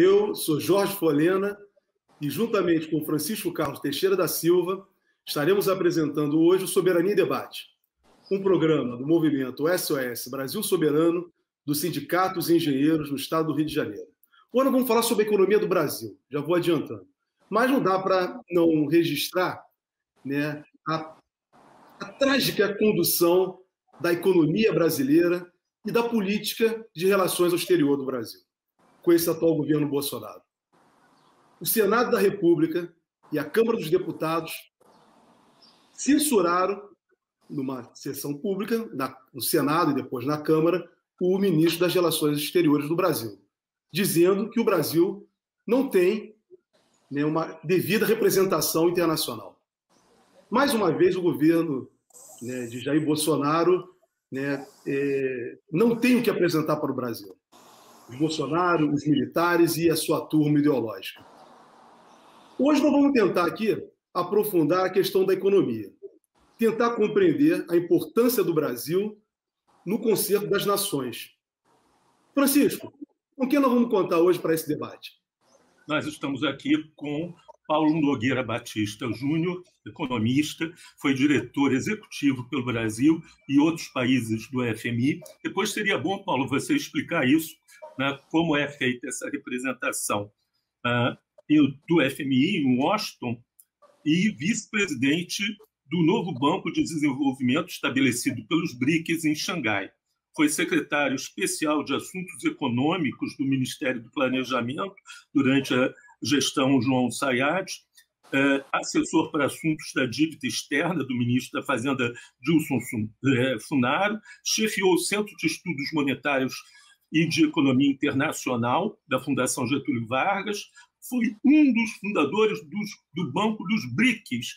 Eu sou Jorge Folena e, juntamente com Francisco Carlos Teixeira da Silva, estaremos apresentando hoje o Soberania e Debate, um programa do movimento SOS Brasil Soberano do Sindicato dos Engenheiros do Estado do Rio de Janeiro. Hoje vamos falar sobre a economia do Brasil, já vou adiantando. Mas não dá para não registrar, né, a trágica condução da economia brasileira e da política de relações ao exterior do Brasil, com esse atual governo Bolsonaro. O Senado da República e a Câmara dos Deputados censuraram, numa sessão pública, no Senado e depois na Câmara, o ministro das Relações Exteriores do Brasil, dizendo que o Brasil não tem uma devida representação internacional. Mais uma vez, o governo de Jair Bolsonaro não tem o que apresentar para o Brasil. O Bolsonaro, os militares e a sua turma ideológica. Hoje nós vamos tentar aqui aprofundar a questão da economia, tentar compreender a importância do Brasil no concerto das nações. Francisco, com quem nós vamos contar hoje para esse debate? Nós estamos aqui com Paulo Nogueira Batista Júnior, economista, foi diretor executivo pelo Brasil e outros países do FMI. Depois seria bom, Paulo, você explicar isso, né, como é feita essa representação do FMI em Washington e vice-presidente do novo Banco de Desenvolvimento estabelecido pelos BRICS em Xangai. Foi secretário especial de Assuntos Econômicos do Ministério do Planejamento durante a gestão João Sayad, assessor para assuntos da dívida externa do ministro da Fazenda Gilson Funaro, chefiou o Centro de Estudos Monetários e de Economia Internacional da Fundação Getúlio Vargas, foi um dos fundadores do Banco dos BRICS,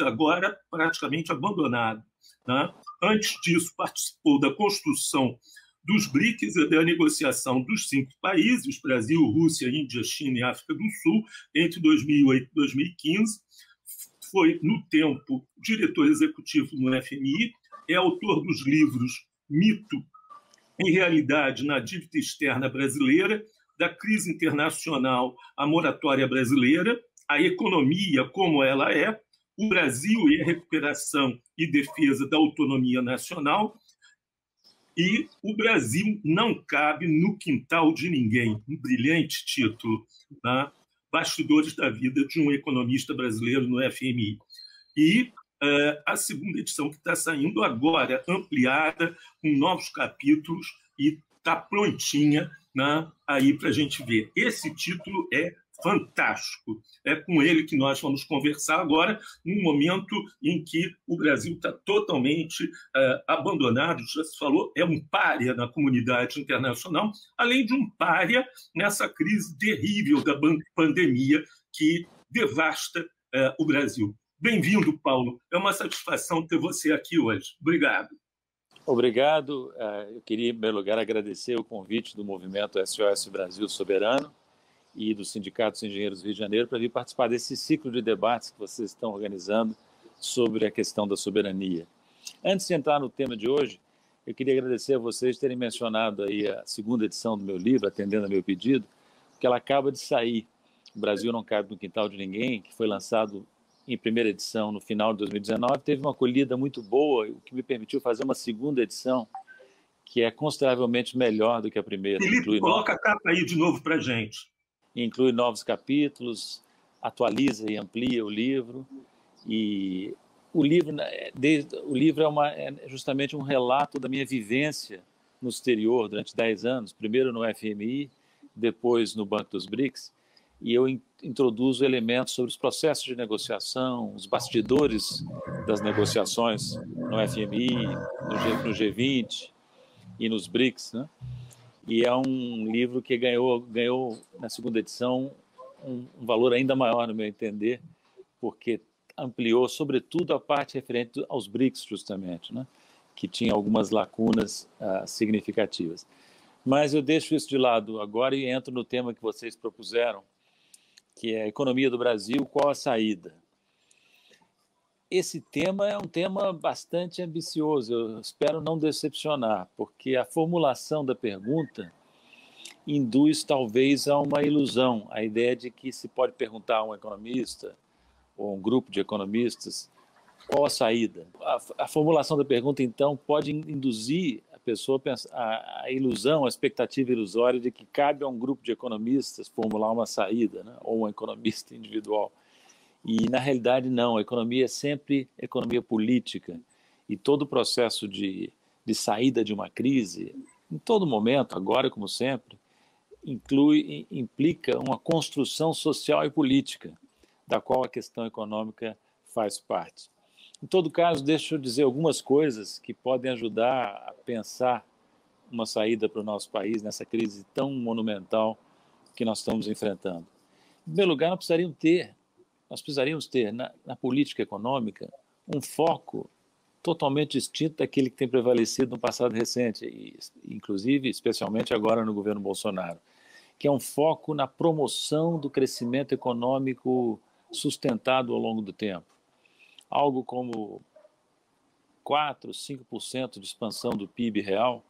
agora praticamente abandonado, né? Antes disso, participou da construção dos BRICS e da negociação dos 5 países, Brasil, Rússia, Índia, China e África do Sul, entre 2008 e 2015. Foi, no tempo, diretor executivo no FMI, é autor dos livros Mito e Realidade na Dívida Externa Brasileira, da Crise Internacional à Moratória Brasileira, a Economia como Ela É, o Brasil e a Recuperação e Defesa da Autonomia Nacional, e O Brasil Não Cabe no Quintal de Ninguém, um brilhante título, tá? Bastidores da vida de um economista brasileiro no FMI. E a segunda edição que está saindo agora, ampliada, com novos capítulos, e está prontinha, né, aí para a gente ver. Esse título é fantástico. É com ele que nós vamos conversar agora, num momento em que o Brasil está totalmente abandonado, já se falou, é um pária na comunidade internacional, além de um pária nessa crise terrível da pandemia que devasta o Brasil. Bem-vindo, Paulo. É uma satisfação ter você aqui hoje. Obrigado. Obrigado. Eu queria, em primeiro lugar, agradecer o convite do movimento SOS Brasil Soberano e do Sindicato dos Engenheiros do Rio de Janeiro para vir participar desse ciclo de debates que vocês estão organizando sobre a questão da soberania. Antes de entrar no tema de hoje, eu queria agradecer a vocês terem mencionado aí a segunda edição do meu livro, atendendo a meu pedido, porque ela acaba de sair, O Brasil Não Cabe no Quintal de Ninguém, que foi lançado em primeira edição no final de 2019, teve uma acolhida muito boa, o que me permitiu fazer uma segunda edição, que é consideravelmente melhor do que a primeira. Felipe, coloca a capa aí de novo para a gente. Inclui novos capítulos, atualiza e amplia o livro. E o livro é justamente um relato da minha vivência no exterior durante 10 anos, primeiro no FMI, depois no Banco dos BRICS, e eu introduzo elementos sobre os processos de negociação, os bastidores das negociações no FMI, no G20 e nos BRICS, né? E é um livro que ganhou na segunda edição um valor ainda maior, no meu entender, porque ampliou, sobretudo, a parte referente aos BRICS, justamente, né? Que tinha algumas lacunas significativas. Mas eu deixo isso de lado agora e entro no tema que vocês propuseram, que é a economia do Brasil, qual a saída? Esse tema é um tema bastante ambicioso, eu espero não decepcionar, porque a formulação da pergunta induz talvez a uma ilusão, a ideia de que se pode perguntar a um economista ou a um grupo de economistas qual a saída. A formulação da pergunta, então, pode induzir a pessoa a ilusão, a expectativa ilusória de que cabe a um grupo de economistas formular uma saída, né? Ou um economista individual. E, na realidade, não. A economia é sempre economia política. E todo o processo de saída de uma crise, em todo momento, agora como sempre, implica uma construção social e política, da qual a questão econômica faz parte. Em todo caso, deixa eu dizer algumas coisas que podem ajudar a pensar uma saída para o nosso país nessa crise tão monumental que nós estamos enfrentando. Em primeiro lugar, nós precisaríamos ter na política econômica um foco totalmente distinto daquele que tem prevalecido no passado recente, e, inclusive, especialmente agora no governo Bolsonaro, que é um foco na promoção do crescimento econômico sustentado ao longo do tempo. Algo como 4, 5% de expansão do PIB real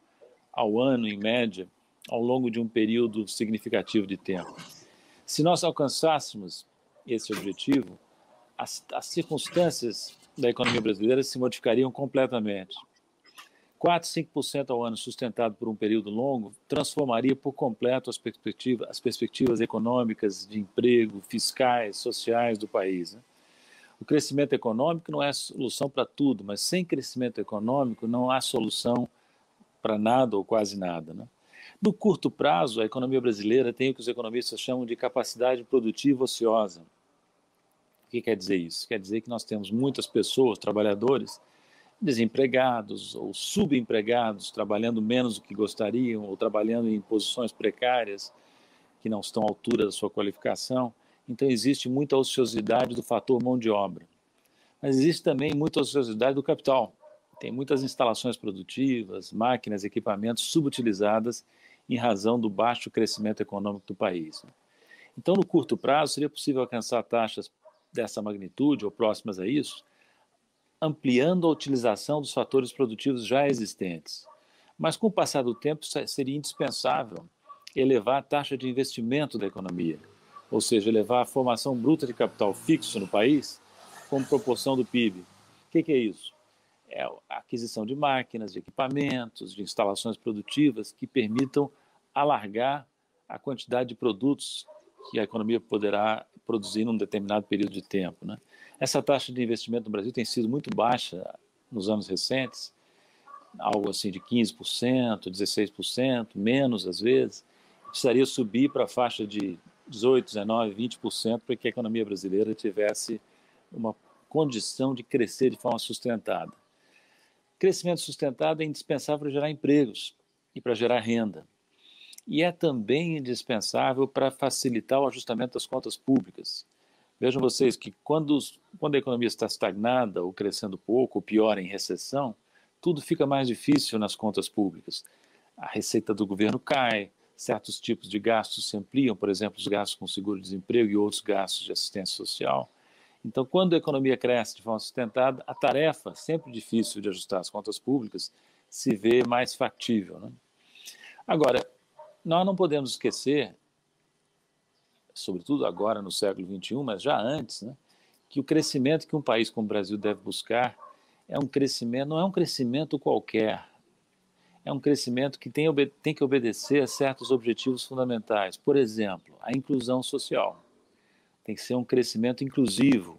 ao ano, em média, ao longo de um período significativo de tempo. Se nós alcançássemos esse objetivo, as circunstâncias da economia brasileira se modificariam completamente. 4, 5% ao ano sustentado por um período longo transformaria por completo as perspectivas econômicas, de emprego, fiscais, sociais do país. Né? O crescimento econômico não é solução para tudo, mas sem crescimento econômico não há solução para nada ou quase nada. Né? No curto prazo, a economia brasileira tem o que os economistas chamam de capacidade produtiva ociosa. O que quer dizer isso? Quer dizer que nós temos muitas pessoas, trabalhadores, desempregados ou subempregados, trabalhando menos do que gostariam ou trabalhando em posições precárias que não estão à altura da sua qualificação. Então existe muita ociosidade do fator mão de obra. Mas existe também muita ociosidade do capital. Tem muitas instalações produtivas, máquinas, equipamentos subutilizadas em razão do baixo crescimento econômico do país. Então, no curto prazo, seria possível alcançar taxas dessa magnitude ou próximas a isso, ampliando a utilização dos fatores produtivos já existentes. Mas, com o passar do tempo, seria indispensável elevar a taxa de investimento da economia, ou seja, elevar a formação bruta de capital fixo no país como proporção do PIB. O que é isso? É a aquisição de máquinas, de equipamentos, de instalações produtivas que permitam alargar a quantidade de produtos que a economia poderá produzir num determinado período de tempo. Né? Essa taxa de investimento no Brasil tem sido muito baixa nos anos recentes, algo assim de 15%, 16%, menos às vezes. Precisaria subir para a faixa de 18%, 19%, 20% para que a economia brasileira tivesse uma condição de crescer de forma sustentada. Crescimento sustentado é indispensável para gerar empregos e para gerar renda. E é também indispensável para facilitar o ajustamento das contas públicas. Vejam vocês que quando a economia está estagnada ou crescendo pouco, ou pior, em recessão, tudo fica mais difícil nas contas públicas. A receita do governo cai, certos tipos de gastos se ampliam, por exemplo, os gastos com seguro-desemprego e outros gastos de assistência social. Então, quando a economia cresce de forma sustentada, a tarefa, sempre difícil de ajustar as contas públicas, se vê mais factível. Né? Agora, nós não podemos esquecer, sobretudo agora no século XXI, mas já antes, né, que o crescimento que um país como o Brasil deve buscar não é um crescimento qualquer, é um crescimento que tem que obedecer a certos objetivos fundamentais. Por exemplo, a inclusão social. Tem que ser um crescimento inclusivo,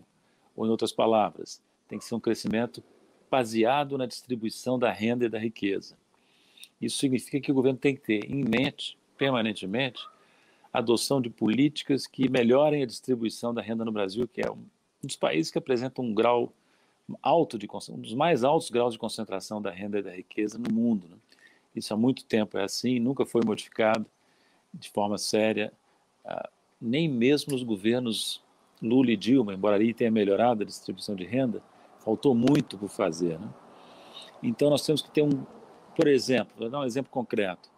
ou em outras palavras, tem que ser um crescimento baseado na distribuição da renda e da riqueza. Isso significa que o governo tem que ter em mente, permanentemente, a adoção de políticas que melhorem a distribuição da renda no Brasil, que é um dos países que apresenta um dos mais altos graus de concentração da renda e da riqueza no mundo. Né? Isso há muito tempo é assim, nunca foi modificado de forma séria, nem mesmo os governos Lula e Dilma, embora ali tenha melhorado a distribuição de renda, faltou muito por fazer. Né? Então nós temos que ter por exemplo, vou dar um exemplo concreto,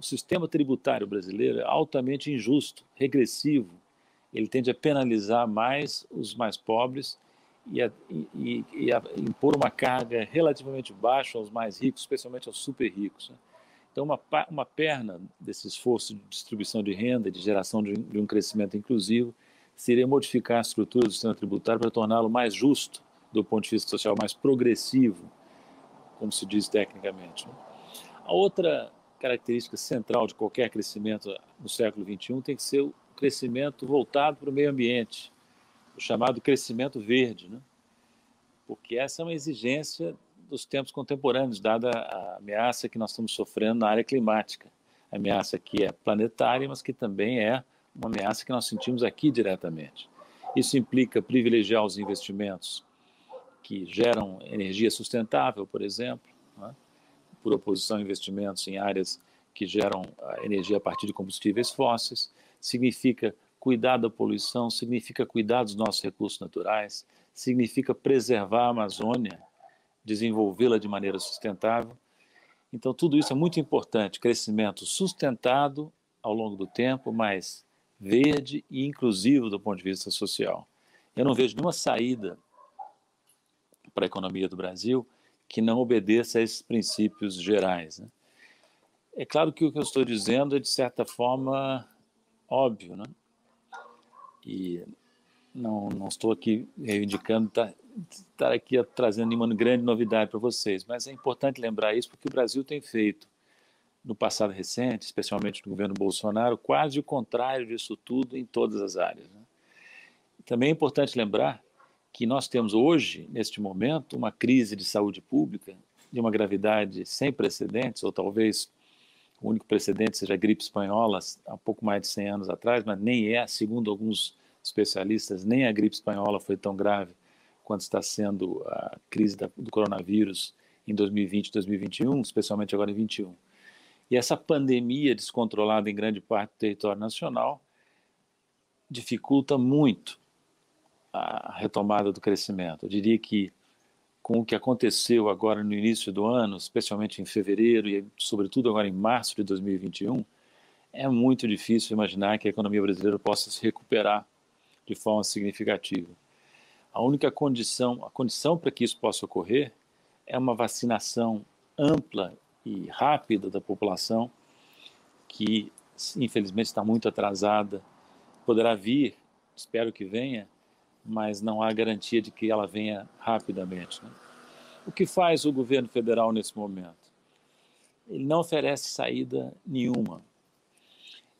o sistema tributário brasileiro é altamente injusto, regressivo, ele tende a penalizar mais os mais pobres e a impor uma carga relativamente baixa aos mais ricos, especialmente aos super ricos. Né? Então, uma perna desse esforço de distribuição de renda, de geração de um crescimento inclusivo, seria modificar a estrutura do sistema tributário para torná-lo mais justo, do ponto de vista social, mais progressivo, como se diz tecnicamente. A outra característica central de qualquer crescimento no século XXI tem que ser o crescimento voltado para o meio ambiente, o chamado crescimento verde, né? Porque essa é uma exigência dos tempos contemporâneos, dada a ameaça que nós estamos sofrendo na área climática. A ameaça que é planetária, mas que também é uma ameaça que nós sentimos aqui diretamente. Isso implica privilegiar os investimentos que geram energia sustentável, por exemplo, né? Por oposição a investimentos em áreas que geram energia a partir de combustíveis fósseis. Significa cuidar da poluição, significa cuidar dos nossos recursos naturais, significa preservar a Amazônia, desenvolvê-la de maneira sustentável. Então, tudo isso é muito importante, crescimento sustentado ao longo do tempo, mas verde e inclusivo do ponto de vista social. Eu não vejo nenhuma saída para a economia do Brasil que não obedeça a esses princípios gerais, né? É claro que o que eu estou dizendo é, de certa forma, óbvio, né? E não estou aqui reivindicando estar aqui trazendo nenhuma grande novidade para vocês, mas é importante lembrar isso porque o Brasil tem feito, no passado recente, especialmente no governo Bolsonaro, quase o contrário disso tudo em todas as áreas, né? Também é importante lembrar que nós temos hoje, neste momento, uma crise de saúde pública de uma gravidade sem precedentes, ou talvez o único precedente seja a gripe espanhola há pouco mais de 100 anos atrás, mas nem é, segundo alguns especialistas, nem a gripe espanhola foi tão grave quanto está sendo a crise do coronavírus em 2020 e 2021, especialmente agora em 2021. E essa pandemia descontrolada em grande parte do território nacional dificulta muito a retomada do crescimento. Eu diria que com o que aconteceu agora no início do ano, especialmente em fevereiro e sobretudo agora em março de 2021, é muito difícil imaginar que a economia brasileira possa se recuperar de forma significativa. A única condição, a condição para que isso possa ocorrer é uma vacinação ampla e rápida da população, que infelizmente está muito atrasada, poderá vir, espero que venha, mas não há garantia de que ela venha rapidamente, né? O que faz o governo federal nesse momento? Ele não oferece saída nenhuma.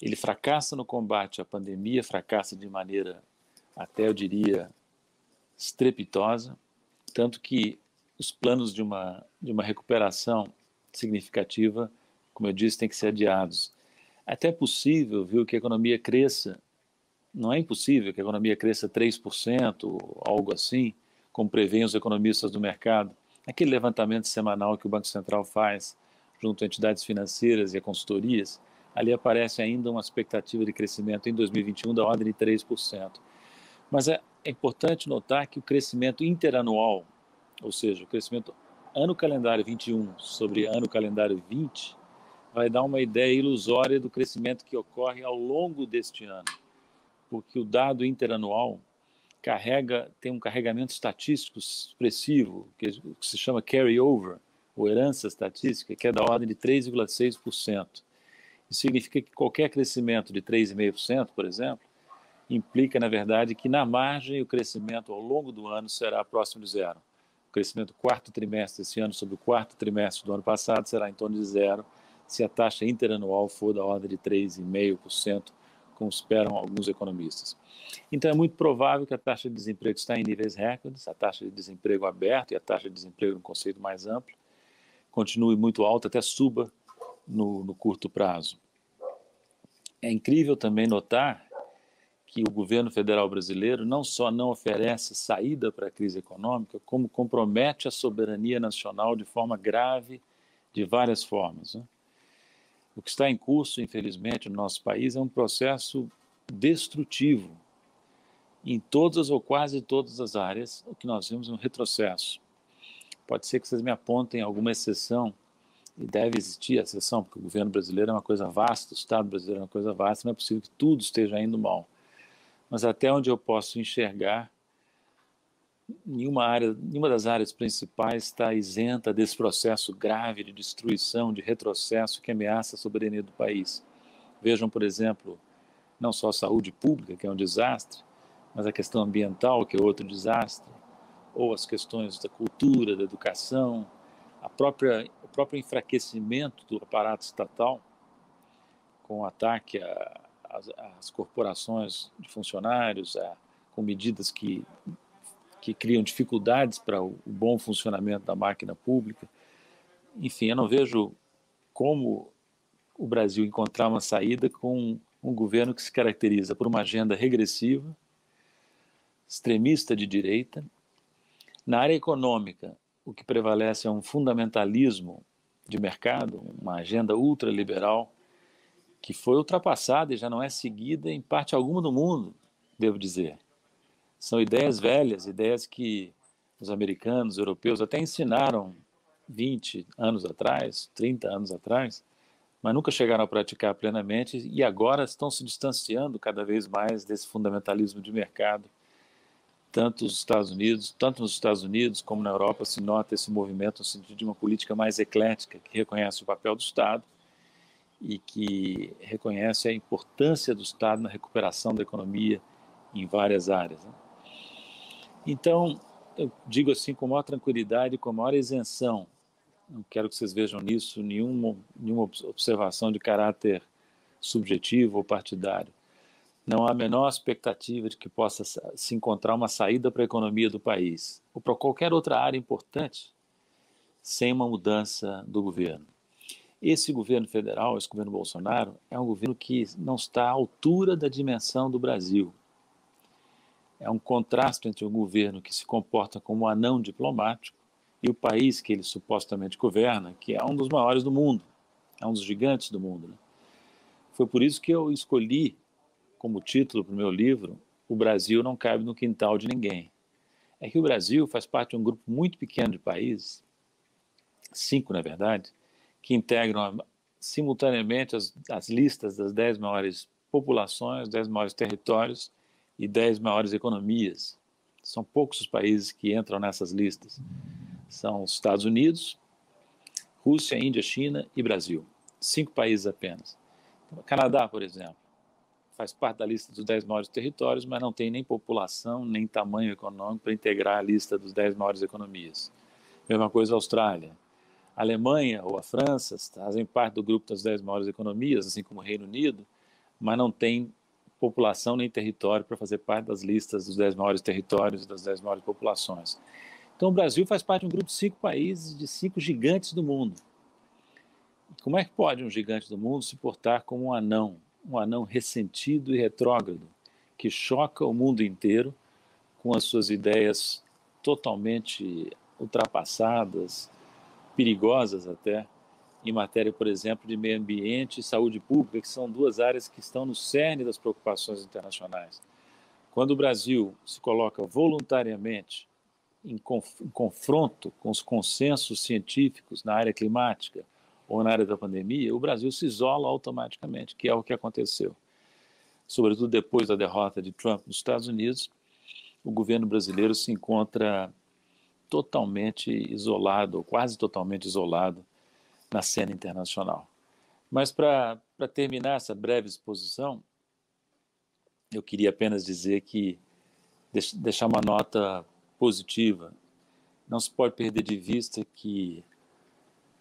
Ele fracassa no combate à pandemia, fracassa de maneira, até eu diria, estrepitosa, tanto que os planos de uma recuperação significativa, como eu disse, têm que ser adiados. Até é possível, viu, que a economia cresça. Não é impossível que a economia cresça 3%, algo assim, como prevêem os economistas do mercado. Aquele levantamento semanal que o Banco Central faz junto a entidades financeiras e a consultorias, ali aparece ainda uma expectativa de crescimento em 2021 da ordem de 3%. Mas é importante notar que o crescimento interanual, ou seja, o crescimento ano calendário 21 sobre ano calendário 20, vai dar uma ideia ilusória do crescimento que ocorre ao longo deste ano, porque o dado interanual tem um carregamento estatístico expressivo, que se chama carry-over, ou herança estatística, que é da ordem de 3,6%. Isso significa que qualquer crescimento de 3,5%, por exemplo, implica, na verdade, que na margem o crescimento ao longo do ano será próximo de zero. O crescimento do quarto trimestre desse ano sobre o quarto trimestre do ano passado será em torno de zero, se a taxa interanual for da ordem de 3,5%, como esperam alguns economistas. Então, é muito provável que a taxa de desemprego está em níveis recordes, a taxa de desemprego aberto e a taxa de desemprego no conceito mais amplo continue muito alta, até suba no curto prazo. É incrível também notar que o governo federal brasileiro não só não oferece saída para a crise econômica, como compromete a soberania nacional de forma grave, de várias formas, né? O que está em curso, infelizmente, no nosso país é um processo destrutivo. Em todas ou quase todas as áreas, o que nós vemos é um retrocesso. Pode ser que vocês me apontem alguma exceção, e deve existir a exceção, porque o governo brasileiro é uma coisa vasta, o Estado brasileiro é uma coisa vasta, não é possível que tudo esteja indo mal. Mas até onde eu posso enxergar, nenhuma das áreas principais está isenta desse processo grave de destruição, de retrocesso que ameaça a soberania do país. Vejam, por exemplo, não só a saúde pública, que é um desastre, mas a questão ambiental, que é outro desastre, ou as questões da cultura, da educação, o próprio enfraquecimento do aparato estatal, com o ataque às corporações de funcionários, com medidas que criam dificuldades para o bom funcionamento da máquina pública. Enfim, eu não vejo como o Brasil encontrar uma saída com um governo que se caracteriza por uma agenda regressiva, extremista de direita. Na área econômica, o que prevalece é um fundamentalismo de mercado, uma agenda ultraliberal que foi ultrapassada e já não é seguida em parte alguma do mundo, devo dizer. São ideias velhas, ideias que os americanos, os europeus até ensinaram 20 anos atrás, 30 anos atrás, mas nunca chegaram a praticar plenamente e agora estão se distanciando cada vez mais desse fundamentalismo de mercado. Tanto nos Estados Unidos como na Europa se nota esse movimento no sentido de uma política mais eclética, que reconhece o papel do Estado e que reconhece a importância do Estado na recuperação da economia em várias áreas. Então, eu digo assim com maior tranquilidade, com maior isenção, não quero que vocês vejam nisso nenhuma observação de caráter subjetivo ou partidário. Não há a menor expectativa de que possa se encontrar uma saída para a economia do país ou para qualquer outra área importante sem uma mudança do governo. Esse governo federal, esse governo Bolsonaro, é um governo que não está à altura da dimensão do Brasil. É um contraste entre um governo que se comporta como um anão diplomático e o país que ele supostamente governa, que é um dos maiores do mundo, é um dos gigantes do mundo, né? Foi por isso que eu escolhi como título para o meu livro, O Brasil Não Cabe no Quintal de Ninguém. É que o Brasil faz parte de um grupo muito pequeno de países, 5 na verdade, que integram simultaneamente as listas das 10 maiores populações, 10 maiores territórios e 10 maiores economias. São poucos os países que entram nessas listas. São os Estados Unidos, Rússia, Índia, China e Brasil. 5 países apenas. O Canadá, por exemplo, faz parte da lista dos 10 maiores territórios, mas não tem nem população, nem tamanho econômico para integrar a lista dos 10 maiores economias. Mesma coisa a Austrália. A Alemanha ou a França fazem parte do grupo das 10 maiores economias, assim como o Reino Unido, mas não tem população nem território para fazer parte das listas dos 10 maiores territórios e das 10 maiores populações. Então o Brasil faz parte de um grupo de 5 países, de 5 gigantes do mundo. Como é que pode um gigante do mundo se portar como um anão? Um anão ressentido e retrógrado, que choca o mundo inteiro com as suas ideias totalmente ultrapassadas, perigosas até, em matéria, por exemplo, de meio ambiente e saúde pública, que são duas áreas que estão no cerne das preocupações internacionais. Quando o Brasil se coloca voluntariamente em confronto com os consensos científicos na área climática, ou na área da pandemia, o Brasil se isola automaticamente, que é o que aconteceu. Sobretudo depois da derrota de Trump nos Estados Unidos, o governo brasileiro se encontra totalmente isolado, ou quase totalmente isolado, na cena internacional. Mas para terminar essa breve exposição, eu queria apenas dizer que, deixar uma nota positiva, não se pode perder de vista que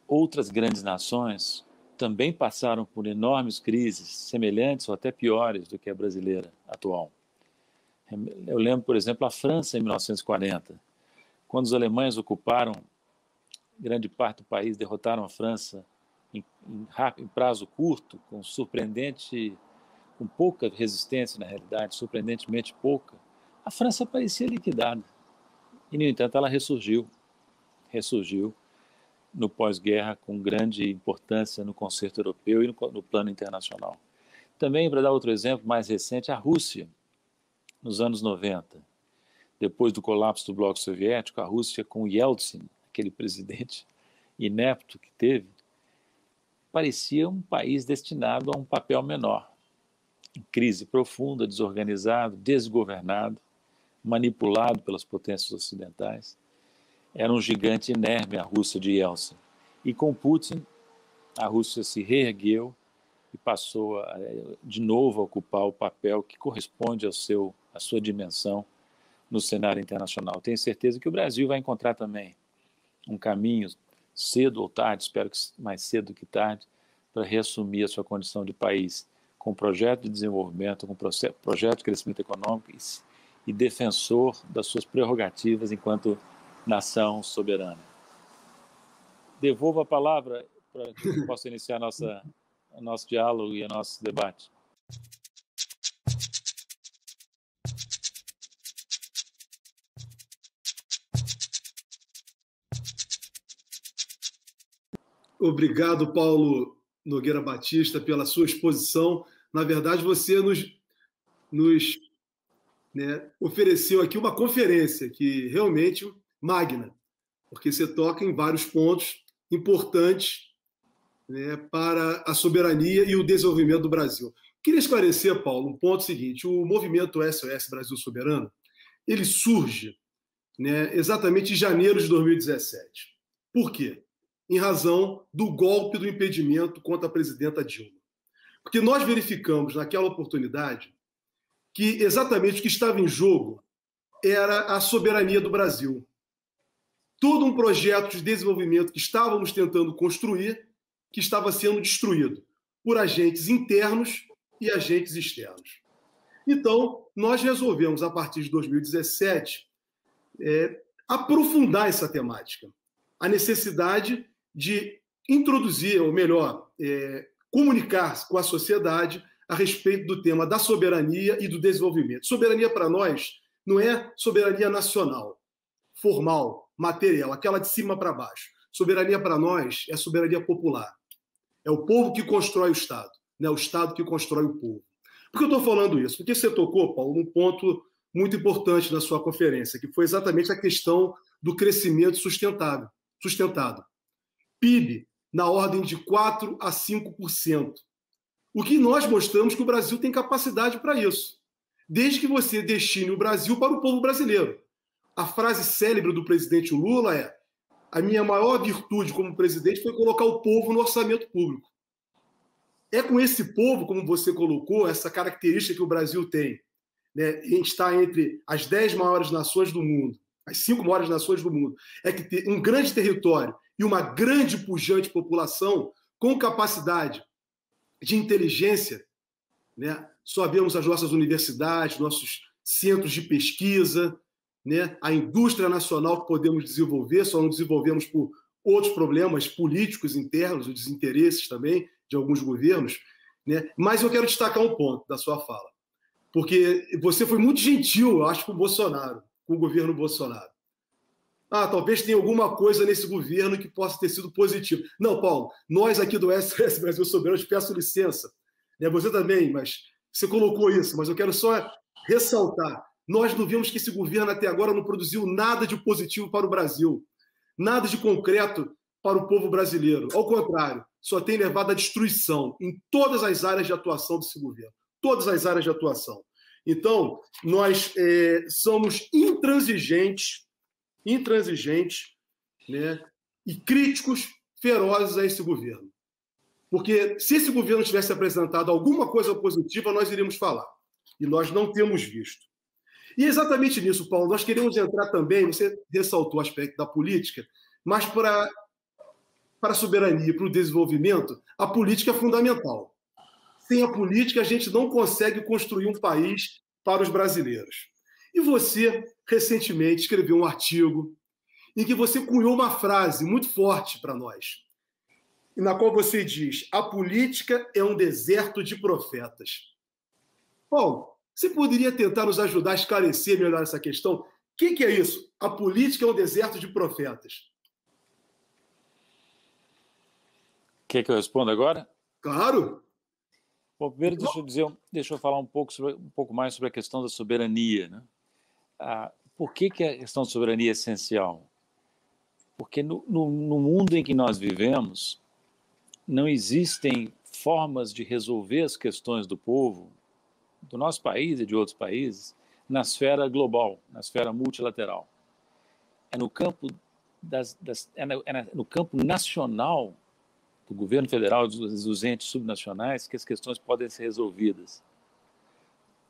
outras grandes nações também passaram por enormes crises semelhantes ou até piores do que a brasileira atual. Eu lembro, por exemplo, a França em 1940, quando os alemães ocuparam grande parte do país, derrotaram a França em prazo curto, com pouca resistência na realidade, surpreendentemente pouca. A França parecia liquidada e, no entanto, ela ressurgiu no pós-guerra com grande importância no concerto europeu e no plano internacional. Também, para dar outro exemplo mais recente, a Rússia, nos anos 90. Depois do colapso do bloco soviético, a Rússia com Yeltsin, aquele presidente inepto que teve, parecia um país destinado a um papel menor. Em crise profunda, desorganizado, desgovernado, manipulado pelas potências ocidentais. Era um gigante enorme a Rússia de Yeltsin. E com Putin, a Rússia se reergueu e passou de novo a ocupar o papel que corresponde à sua dimensão no cenário internacional. Tenho certeza que o Brasil vai encontrar também um caminho, cedo ou tarde, espero que mais cedo do que tarde, para reassumir a sua condição de país, com projeto de desenvolvimento, com projeto de crescimento econômico e defensor das suas prerrogativas enquanto nação soberana. Devolvo a palavra para que eu possa iniciar o nosso diálogo e o nosso debate. Obrigado, Paulo Nogueira Batista, pela sua exposição. Na verdade, você nos ofereceu aqui uma conferência que realmente magna, porque você toca em vários pontos importantes, né, para a soberania e o desenvolvimento do Brasil. Queria esclarecer, Paulo, um ponto seguinte. O movimento SOS Brasil Soberano, ele surge, né, exatamente em janeiro de 2017. Por quê? Em razão do golpe do impedimento contra a presidenta Dilma. Porque nós verificamos, naquela oportunidade, que exatamente o que estava em jogo era a soberania do Brasil. Todo um projeto de desenvolvimento que estávamos tentando construir, que estava sendo destruído por agentes internos e agentes externos. Então, nós resolvemos, a partir de 2017, aprofundar essa temática. A necessidade de introduzir, ou melhor, comunicar com a sociedade a respeito do tema da soberania e do desenvolvimento. Soberania, para nós, não é soberania nacional, formal, material, aquela de cima para baixo. Soberania, para nós, é soberania popular. É o povo que constrói o Estado, né? O Estado que constrói o povo. Por que eu estou falando isso? Porque você tocou, Paulo, num ponto muito importante na sua conferência, que foi exatamente a questão do crescimento sustentado. PIB na ordem de 4% a 5%. O que nós mostramos que o Brasil tem capacidade para isso, desde que você destine o Brasil para o povo brasileiro. A frase célebre do presidente Lula é: a minha maior virtude como presidente foi colocar o povo no orçamento público. É com esse povo, como você colocou, essa característica que o Brasil tem, né? A gente está entre as 10 maiores nações do mundo, as 5 maiores nações do mundo, é que tem um grande território e uma grande pujante população com capacidade de inteligência, né? Só vemos as nossas universidades, nossos centros de pesquisa, né? A indústria nacional que podemos desenvolver, só não desenvolvemos por outros problemas políticos internos, os desinteresses também de alguns governos, né? Mas eu quero destacar um ponto da sua fala, porque você foi muito gentil, eu acho, com o Bolsonaro. O governo Bolsonaro. Ah, talvez tenha alguma coisa nesse governo que possa ter sido positivo. Não, Paulo, nós aqui do SOS Brasil Soberano, peço licença, você também, mas você colocou isso, mas eu quero só ressaltar, nós não vimos que esse governo até agora não produziu nada de positivo para o Brasil, nada de concreto para o povo brasileiro. Ao contrário, só tem levado à destruição em todas as áreas de atuação desse governo, todas as áreas de atuação. Então, nós somos intransigentes, né, e críticos ferozes a esse governo. Porque se esse governo tivesse apresentado alguma coisa positiva, nós iríamos falar. E nós não temos visto. E exatamente nisso, Paulo, nós queremos entrar também, você ressaltou o aspecto da política, mas para a soberania, para o desenvolvimento, a política é fundamental. Sem a política, a gente não consegue construir um país para os brasileiros. E você, recentemente, escreveu um artigo em que você cunhou uma frase muito forte para nós, na qual você diz: a política é um deserto de profetas. Paulo, você poderia tentar nos ajudar a esclarecer melhor essa questão? O que é isso? A política é um deserto de profetas. Quer que eu responda agora? Claro! Bom, primeiro, deixa eu falar um pouco mais sobre a questão da soberania, né? Por que a questão da soberania é essencial? Porque no mundo em que nós vivemos, não existem formas de resolver as questões do povo, do nosso país e de outros países, na esfera global, na esfera multilateral. É no campo no campo nacional do governo federal, dos entes subnacionais, que as questões podem ser resolvidas.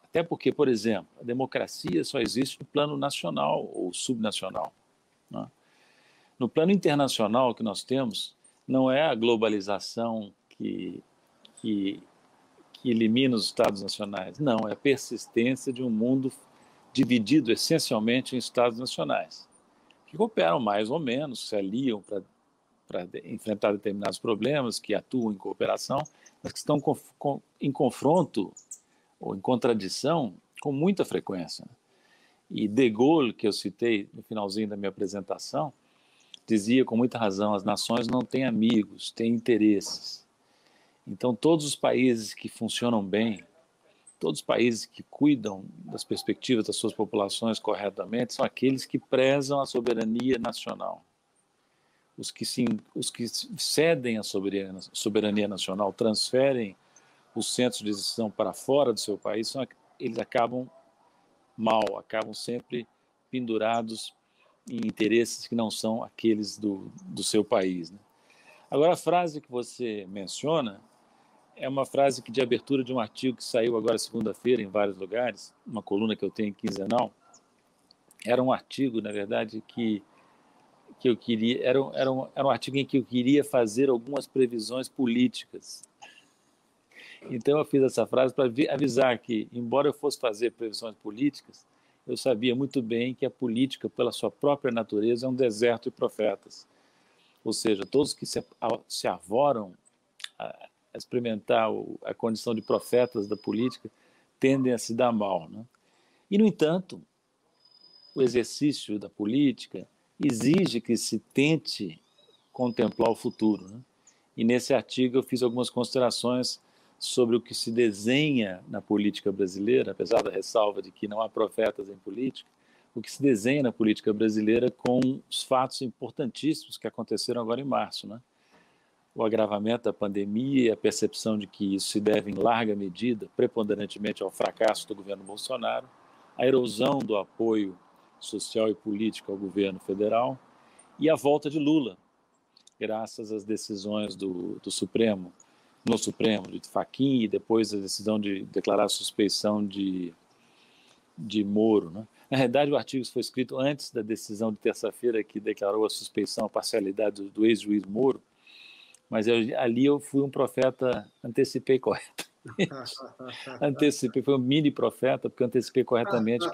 Até porque, por exemplo, a democracia só existe no plano nacional ou subnacional, né? No plano internacional que nós temos, não é a globalização que elimina os Estados nacionais, não, é a persistência de um mundo dividido essencialmente em Estados nacionais, que cooperam mais ou menos, se aliam para enfrentar determinados problemas, que atuam em cooperação, mas que estão em confronto ou em contradição com muita frequência. E De Gaulle, que eu citei no finalzinho da minha apresentação, dizia com muita razão: as nações não têm amigos, têm interesses. Então, todos os países que funcionam bem, todos os países que cuidam das perspectivas das suas populações corretamente, são aqueles que prezam a soberania nacional. Os que cedem à soberania nacional, transferem os centros de decisão para fora do seu país, eles acabam mal, acabam sempre pendurados em interesses que não são aqueles do seu país, né? Agora, a frase que você menciona é uma frase de abertura de um artigo que saiu agora segunda-feira em vários lugares, uma coluna que eu tenho em quinzenal. Era um artigo, na verdade, que eu queria... Era um artigo em que eu queria fazer algumas previsões políticas. Então, eu fiz essa frase para avisar que, embora eu fosse fazer previsões políticas, eu sabia muito bem que a política, pela sua própria natureza, é um deserto de profetas. Ou seja, todos que se avoram a experimentar a condição de profetas da política tendem a se dar mal, né? E, no entanto, o exercício da política exige que se tente contemplar o futuro, né? E nesse artigo eu fiz algumas considerações sobre o que se desenha na política brasileira, apesar da ressalva de que não há profetas em política, o que se desenha na política brasileira com os fatos importantíssimos que aconteceram agora em março, né? O agravamento da pandemia e a percepção de que isso se deve em larga medida, preponderantemente, ao fracasso do governo Bolsonaro, a erosão do apoio social e político ao governo federal e a volta de Lula, graças às decisões do Supremo, de Fachin, e depois a decisão de declarar suspeição de Moro, né? Na realidade, o artigo foi escrito antes da decisão de terça-feira que declarou a suspeição, a parcialidade do ex-juiz Moro, mas ali eu fui um profeta, antecipei corretamente. Antecipei, foi um mini profeta, porque eu antecipei corretamente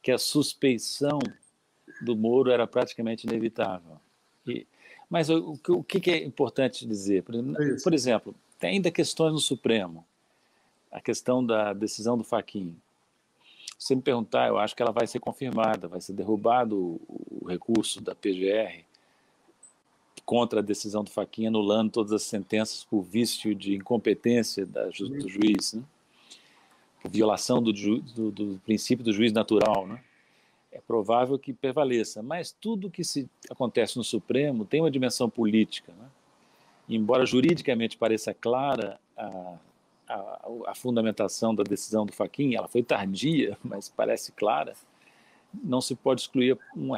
que a suspeição do Moro era praticamente inevitável. Mas o que é importante dizer? Por exemplo, tem ainda questões no Supremo, a questão da decisão do Fachin. Se me perguntar, eu acho que ela vai ser confirmada, vai ser derrubado o recurso da PGR contra a decisão do Fachin, anulando todas as sentenças por vício de incompetência do juiz, né? Por violação do princípio do juiz natural, né? É provável que prevaleça, mas tudo que acontece no Supremo tem uma dimensão política, né? Embora juridicamente pareça clara a fundamentação da decisão do Fachin, ela foi tardia, mas parece clara, não se pode excluir uma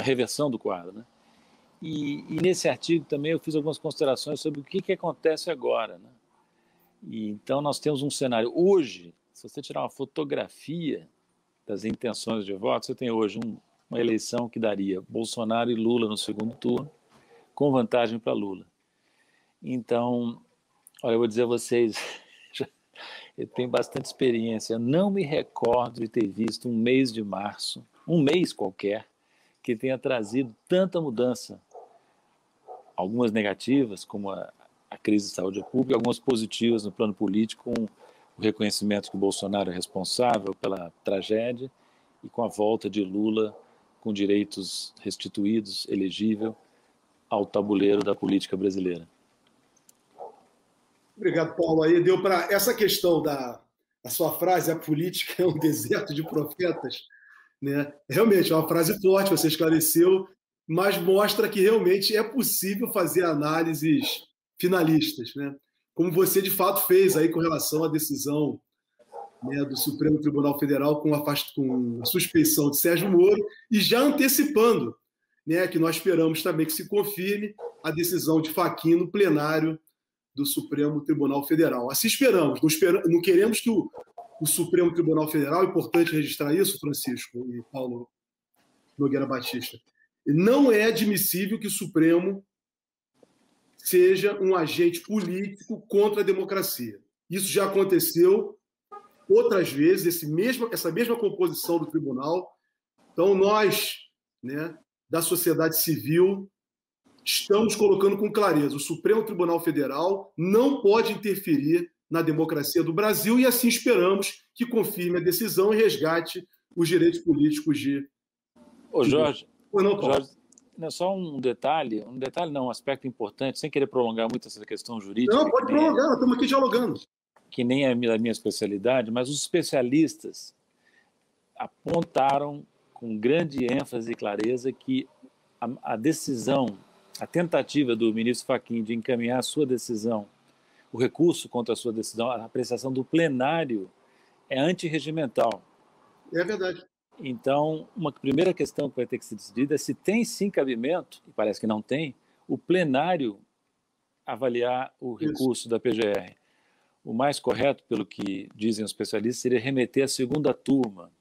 reversão do quadro, né? E nesse artigo também eu fiz algumas considerações sobre o que acontece agora, né? E então nós temos um cenário hoje, se você tirar uma fotografia das intenções de voto, você tem hoje uma eleição que daria Bolsonaro e Lula no segundo turno, com vantagem para Lula. Então, olha, eu vou dizer a vocês, eu tenho bastante experiência, eu não me recordo de ter visto um mês de março, um mês qualquer, que tenha trazido tanta mudança. Algumas negativas, como a crise de saúde pública, algumas positivas no plano político, com o reconhecimento que o Bolsonaro é responsável pela tragédia e com a volta de Lula com direitos restituídos, elegível ao tabuleiro da política brasileira. Obrigado, Paulo. Aí deu para essa questão da sua frase, a política é um deserto de profetas, né? Realmente é uma frase forte, você esclareceu, mas mostra que realmente é possível fazer análises finalistas, né? Como você de fato fez aí com relação à decisão né, do Supremo Tribunal Federal com a suspeição de Sérgio Moro, e já antecipando, né, que nós esperamos também que se confirme a decisão de Fachin no plenário do Supremo Tribunal Federal. Assim esperamos, não queremos que o Supremo Tribunal Federal, é importante registrar isso, Francisco e Paulo Nogueira Batista, não é admissível que o Supremo seja um agente político contra a democracia. Isso já aconteceu outras vezes, essa mesma composição do tribunal. Então, nós, né, da sociedade civil, estamos colocando com clareza: o Supremo Tribunal Federal não pode interferir na democracia do Brasil, e assim esperamos que confirme a decisão e resgate os direitos políticos de... Ô, Jorge, não, só um detalhe não, um aspecto importante, sem querer prolongar muito essa questão jurídica. Não, pode prolongar, nós estamos aqui dialogando. Que nem é a minha especialidade, mas os especialistas apontaram com grande ênfase e clareza que a decisão, a tentativa do ministro Fachin de encaminhar a sua decisão, o recurso contra a sua decisão, a apreciação do plenário, é antirregimental. É verdade. Então, uma primeira questão que vai ter que ser decidida é se tem sim cabimento, e parece que não tem, o plenário avaliar o recurso da PGR. O mais correto, pelo que dizem os especialistas, seria remeter à segunda turma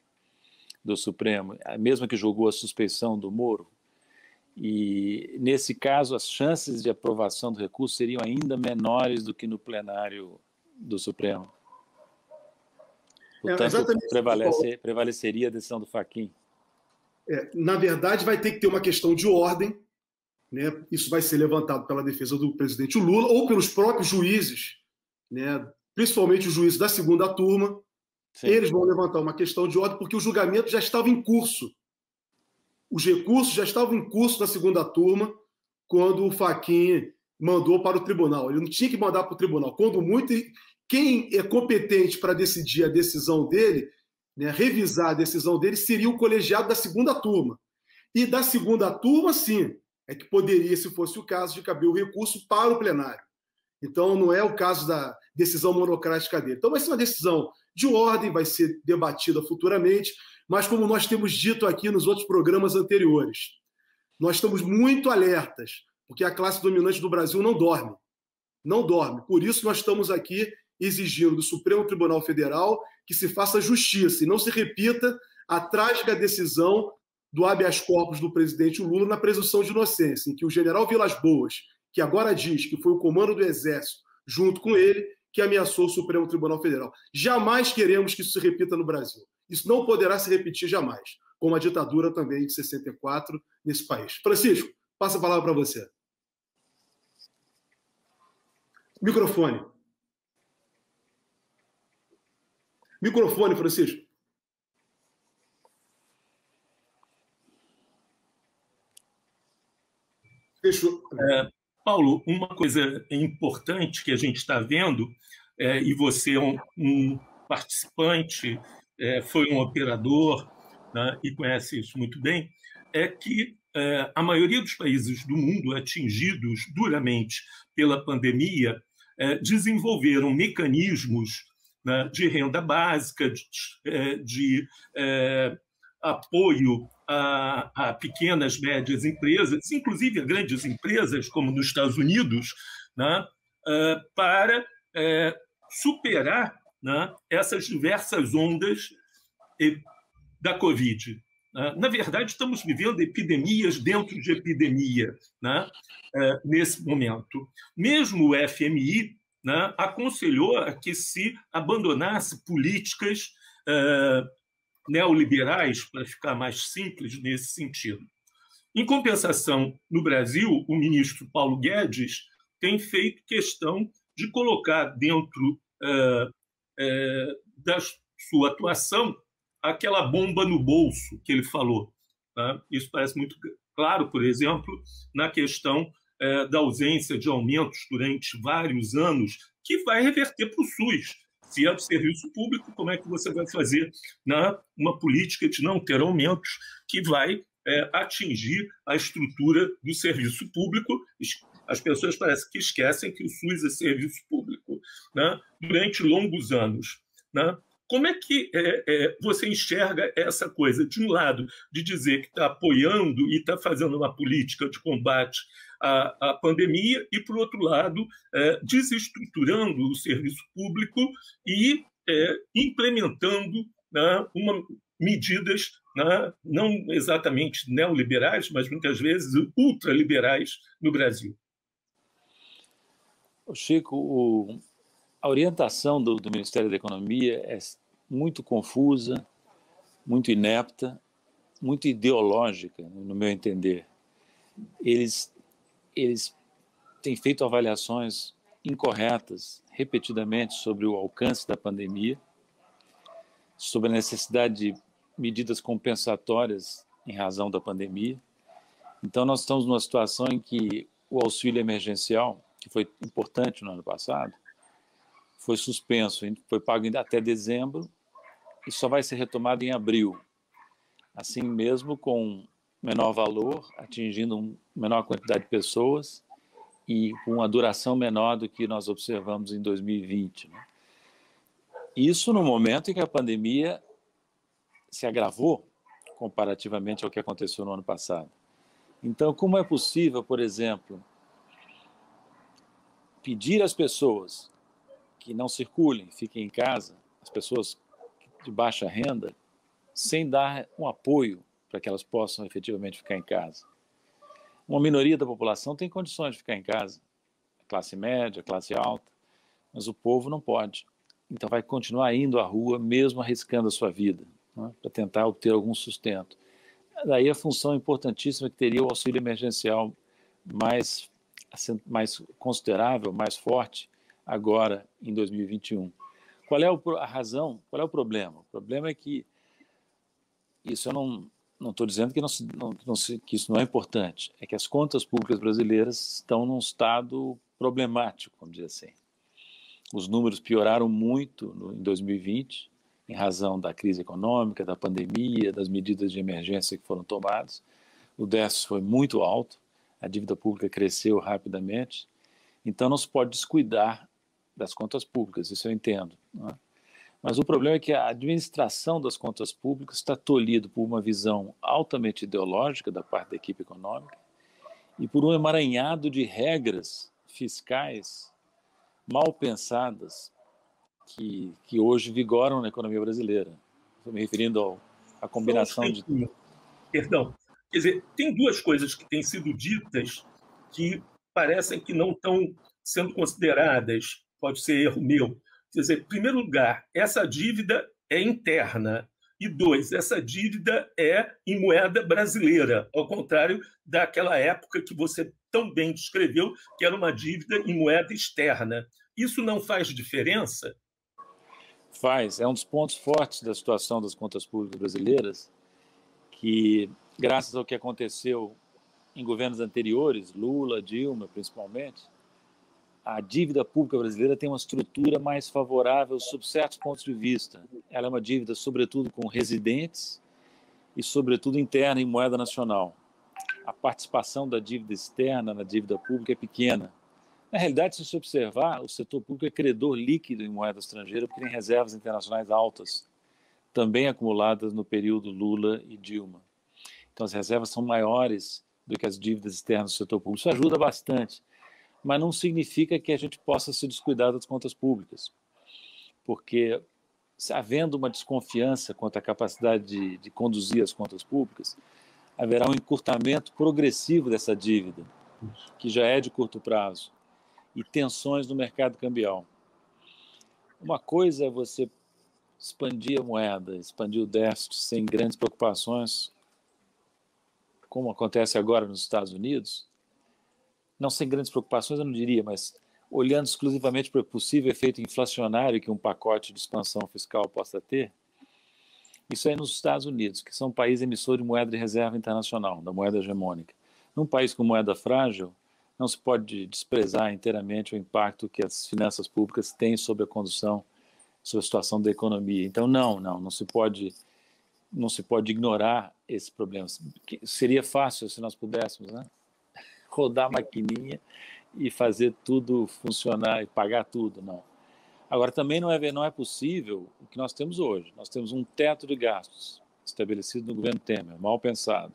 do Supremo, a mesma que julgou a suspeição do Moro. E, nesse caso, as chances de aprovação do recurso seriam ainda menores do que no plenário do Supremo. Portanto, prevaleceria a decisão do Fachin. Na verdade, vai ter que ter uma questão de ordem, né? Isso vai ser levantado pela defesa do presidente Lula ou pelos próprios juízes, né? Principalmente os juízes da segunda turma. Sim. Eles vão levantar uma questão de ordem porque o julgamento já estava em curso. Os recursos já estavam em curso da segunda turma quando o Fachin mandou para o tribunal. Ele não tinha que mandar para o tribunal. Quando muito... Quem é competente para decidir a decisão dele, né, revisar a decisão dele, seria o colegiado da segunda turma. E da segunda turma, sim, é que poderia, se fosse o caso, de caber o recurso para o plenário. Então, não é o caso da decisão monocrática dele. Então, vai ser uma decisão de ordem, vai ser debatida futuramente, mas como nós temos dito aqui nos outros programas anteriores, nós estamos muito alertas, porque a classe dominante do Brasil não dorme. Não dorme. Por isso, nós estamos aqui exigindo do Supremo Tribunal Federal que se faça justiça e não se repita a trágica decisão do habeas corpus do presidente Lula na presunção de inocência, em que o general Vilas Boas, que agora diz que foi o comando do Exército, junto com ele, que ameaçou o Supremo Tribunal Federal. Jamais queremos que isso se repita no Brasil. Isso não poderá se repetir jamais, como a ditadura também de 64 nesse país. Francisco, passo a palavra para você. Microfone. Microfone, Francisco. Fechou. Paulo, uma coisa importante que a gente está vendo, e você é um participante, foi um operador, né, e conhece isso muito bem, é que a maioria dos países do mundo atingidos duramente pela pandemia desenvolveram mecanismos de renda básica, de apoio a pequenas, médias empresas, inclusive a grandes empresas, como nos Estados Unidos, né, para superar, né, essas diversas ondas da Covid. Na verdade, estamos vivendo epidemias dentro de epidemia, né, nesse momento. Mesmo o FMI, né, aconselhou a que se abandonasse políticas neoliberais, para ficar mais simples nesse sentido. Em compensação, no Brasil, o ministro Paulo Guedes tem feito questão de colocar dentro da sua atuação aquela bomba no bolso que ele falou. Tá? Isso parece muito claro, por exemplo, na questão da ausência de aumentos durante vários anos, que vai reverter para o SUS. Se é do serviço público, como é que você vai fazer uma política de não ter aumentos que vai atingir a estrutura do serviço público? As pessoas parecem que esquecem que o SUS é serviço público, né, durante longos anos. Né? Como é que você enxerga essa coisa, de um lado, de dizer que está apoiando e está fazendo uma política de combate à pandemia e, por outro lado, desestruturando o serviço público e implementando, né, medidas, né, não exatamente neoliberais, mas muitas vezes ultraliberais no Brasil? Chico, a orientação do Ministério da Economia é muito confusa, muito inepta, muito ideológica, no meu entender. Eles têm feito avaliações incorretas, repetidamente, sobre o alcance da pandemia, sobre a necessidade de medidas compensatórias em razão da pandemia. Então, nós estamos numa situação em que o auxílio emergencial, que foi importante no ano passado, foi suspenso, foi pago até dezembro e só vai ser retomado em abril. Assim mesmo, com menor valor, atingindo menor quantidade de pessoas e com uma duração menor do que nós observamos em 2020. Né? Isso no momento em que a pandemia se agravou comparativamente ao que aconteceu no ano passado. Então, como é possível, por exemplo, pedir às pessoas que não circulem, fiquem em casa, as pessoas de baixa renda, sem dar um apoio para que elas possam efetivamente ficar em casa? Uma minoria da população tem condições de ficar em casa, classe média, classe alta, mas o povo não pode. Então vai continuar indo à rua, mesmo arriscando a sua vida, né, para tentar obter algum sustento. Daí a função importantíssima que teria o auxílio emergencial mais considerável, mais forte, agora em 2021. Qual é a razão? Qual é o problema? O problema é que isso, eu não estou dizendo que que isso não é importante. É que as contas públicas brasileiras estão num estado problemático, vamos dizer assim. Os números pioraram muito em 2020, em razão da crise econômica, da pandemia, das medidas de emergência que foram tomadas. O déficit foi muito alto, a dívida pública cresceu rapidamente. Então não se pode descuidar das contas públicas, isso eu entendo. Né? Mas o problema é que a administração das contas públicas está tolhida por uma visão altamente ideológica da parte da equipe econômica e por um emaranhado de regras fiscais mal pensadas que hoje vigoram na economia brasileira. Estou me referindo à combinação de... Perdão. Quer dizer, tem duas coisas que têm sido ditas que parecem que não estão sendo consideradas. Pode ser erro meu. Quer dizer, em primeiro lugar, essa dívida é interna. E dois, essa dívida é em moeda brasileira, ao contrário daquela época que você tão bem descreveu, que era uma dívida em moeda externa. Isso não faz diferença? Faz. É um dos pontos fortes da situação das contas públicas brasileiras, que, graças ao que aconteceu em governos anteriores, Lula, Dilma principalmente, a dívida pública brasileira tem uma estrutura mais favorável sob certos pontos de vista. Ela é uma dívida, sobretudo, com residentes e, sobretudo, interna em moeda nacional. A participação da dívida externa na dívida pública é pequena. Na realidade, se você observar, o setor público é credor líquido em moeda estrangeira porque tem reservas internacionais altas, também acumuladas no período Lula e Dilma. Então, as reservas são maiores do que as dívidas externas do setor público. Isso ajuda bastante, mas não significa que a gente possa se descuidar das contas públicas, porque, havendo uma desconfiança quanto à capacidade de conduzir as contas públicas, haverá um encurtamento progressivo dessa dívida, que já é de curto prazo, e tensões no mercado cambial. Uma coisa é você expandir a moeda, expandir o déficit sem grandes preocupações, como acontece agora nos Estados Unidos, não sem grandes preocupações, eu não diria, mas olhando exclusivamente para o possível efeito inflacionário que um pacote de expansão fiscal possa ter, isso é nos Estados Unidos, que são um país emissor de moeda de reserva internacional, da moeda hegemônica. Num país com moeda frágil, não se pode desprezar inteiramente o impacto que as finanças públicas têm sobre a condução, sobre a situação da economia. Então, não se pode ignorar esse problema. Seria fácil se nós pudéssemos, né, rodar a maquininha e fazer tudo funcionar e pagar tudo, não. Agora, também não é possível o que nós temos hoje. Nós temos um teto de gastos estabelecido no governo Temer, mal pensado,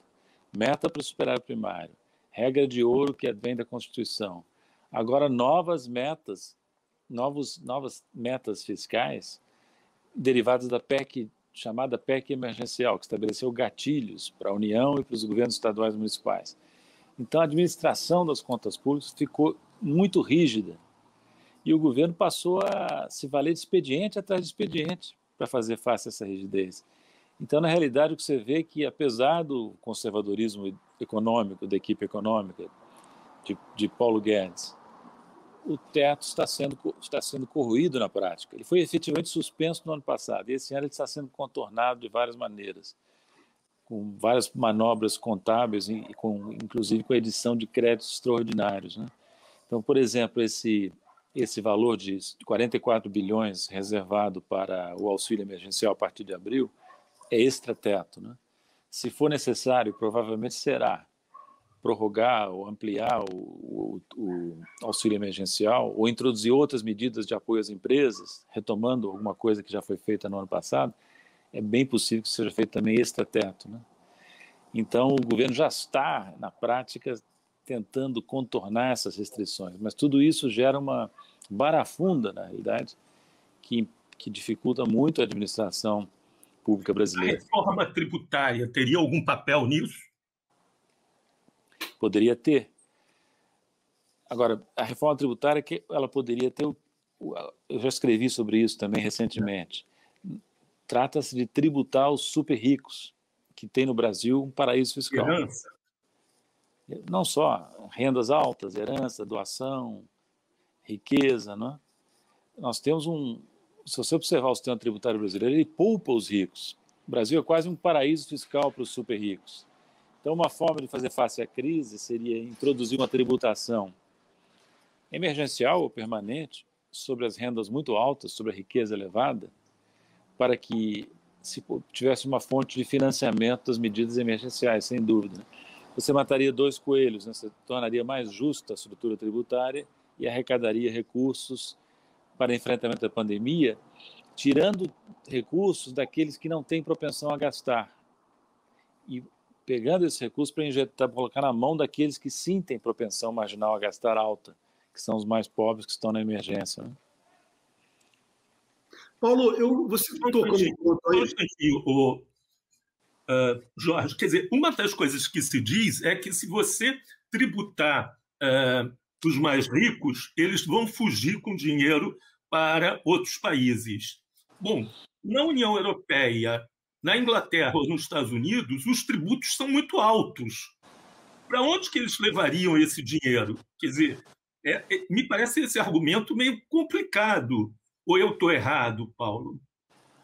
meta para o superávit primário, regra de ouro que advém da Constituição. Agora, novas metas fiscais derivadas da PEC, chamada PEC emergencial, que estabeleceu gatilhos para a União e para os governos estaduais e municipais. Então, a administração das contas públicas ficou muito rígida e o governo passou a se valer de expediente atrás de expediente para fazer face a essa rigidez. Então, na realidade, o que você vê é que, apesar do conservadorismo econômico, da equipe econômica de Paulo Guedes, o teto está sendo corroído na prática. Ele foi efetivamente suspenso no ano passado, e esse ano ele está sendo contornado de várias maneiras, com várias manobras contábeis, e inclusive com a edição de créditos extraordinários, né? Então, por exemplo, esse valor de 44 bilhões reservado para o auxílio emergencial a partir de abril é extrateto, né? Se for necessário, provavelmente será, prorrogar ou ampliar o auxílio emergencial ou introduzir outras medidas de apoio às empresas, retomando alguma coisa que já foi feita no ano passado, é bem possível que seja feito também extrateto, né? Então, o governo já está, na prática, tentando contornar essas restrições, mas tudo isso gera uma barafunda, na realidade, que dificulta muito a administração pública brasileira. A reforma tributária teria algum papel nisso? Poderia ter. Agora, a reforma tributária, ela poderia ter... Eu já escrevi sobre isso também recentemente. Trata-se de tributar os super ricos, que tem no Brasil um paraíso fiscal. Herança. Não só rendas altas, herança, doação, riqueza, não é? Nós temos Se você observar o sistema tributário brasileiro, ele poupa os ricos. O Brasil é quase um paraíso fiscal para os super ricos. Então, uma forma de fazer face à crise seria introduzir uma tributação emergencial ou permanente sobre as rendas muito altas, sobre a riqueza elevada, para que se tivesse uma fonte de financiamento das medidas emergenciais, sem dúvida. Você mataria dois coelhos, né? Você tornaria mais justa a estrutura tributária e arrecadaria recursos para enfrentamento da pandemia, tirando recursos daqueles que não têm propensão a gastar e pegando esse recurso para injetar, para colocar na mão daqueles que sim têm propensão marginal a gastar alta, que são os mais pobres que estão na emergência, né? Paulo, você tocou no ponto aí. Jorge, quer dizer, uma das coisas que se diz é que se você tributar os mais ricos, eles vão fugir com dinheiro para outros países. Bom, na União Europeia, na Inglaterra ou nos Estados Unidos, os tributos são muito altos. Para onde que eles levariam esse dinheiro? Quer dizer, me parece esse argumento meio complicado. Ou eu estou errado, Paulo?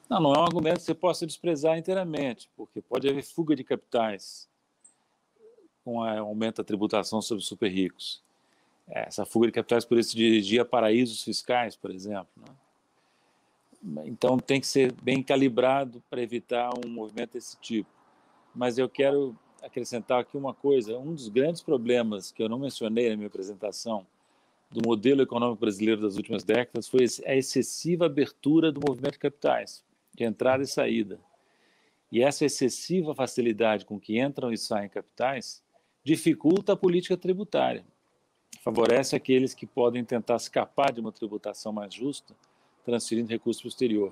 Não é um argumento que você possa desprezar inteiramente, porque pode haver fuga de capitais com o aumento da tributação sobre os super ricos. Essa fuga de capitais poderia se dirigir a paraísos fiscais, por exemplo, né? Então, tem que ser bem calibrado para evitar um movimento desse tipo. Mas eu quero acrescentar aqui uma coisa. Um dos grandes problemas que eu não mencionei na minha apresentação do modelo econômico brasileiro das últimas décadas foi a excessiva abertura do movimento de capitais, de entrada e saída. E essa excessiva facilidade com que entram e saem capitais dificulta a política tributária, favorece aqueles que podem tentar escapar de uma tributação mais justa, transferindo recursos para o exterior.